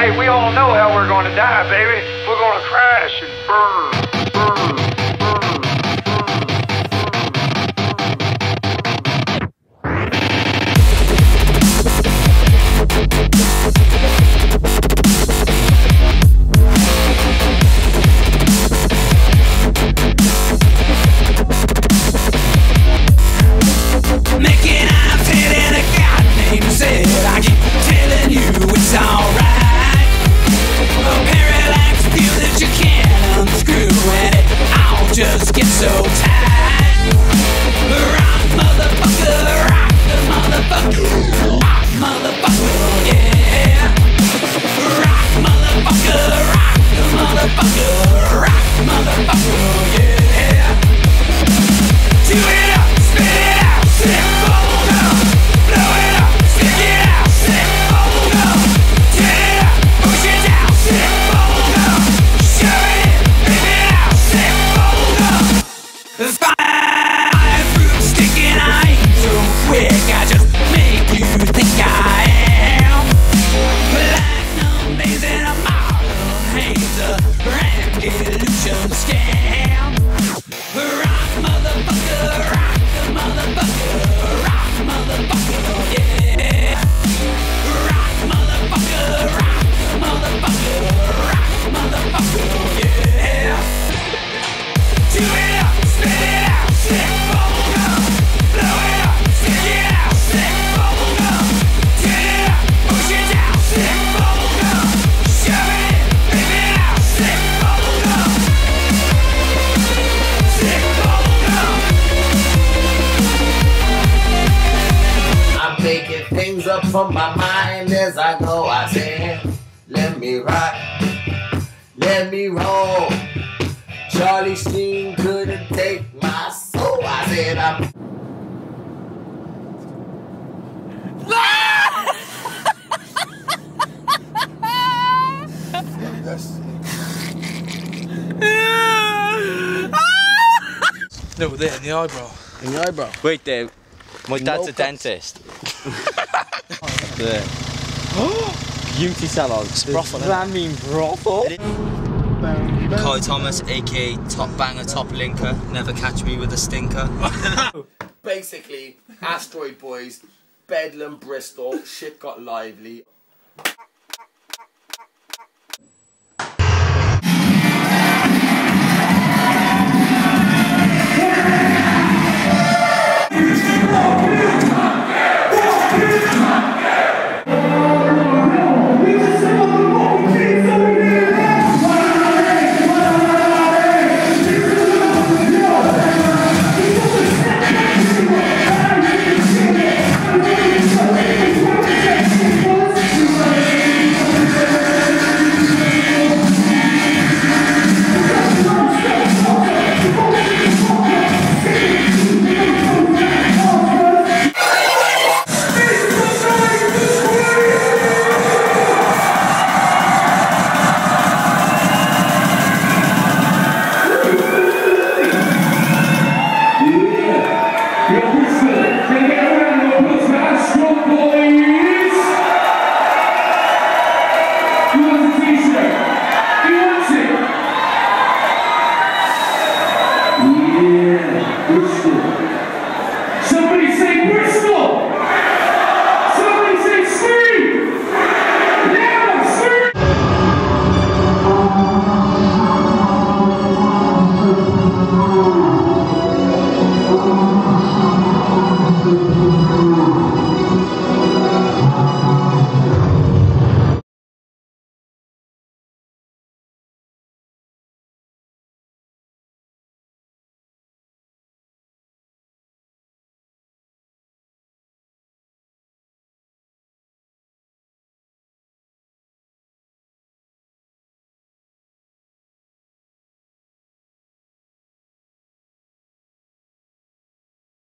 Hey, we all know how we're gonna die, baby. We're gonna crash and burn, burn. From my mind as I go, I say, let me rock, let me roll. Charlie Steen couldn't take my soul. I said, I'm. No, there, in the eyebrow. In the eyebrow. Wait there. My dad's a dentist. There. Beauty salon. It's brothel. I mean brothel. Kai Thomas, aka Top Banger, Top Linker. Never catch me with a stinker. Basically, Asteroid Boys, Bedlam, Bristol. Shit got lively. Somebody say